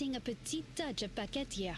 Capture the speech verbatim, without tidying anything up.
adding a petite touch of paquette here.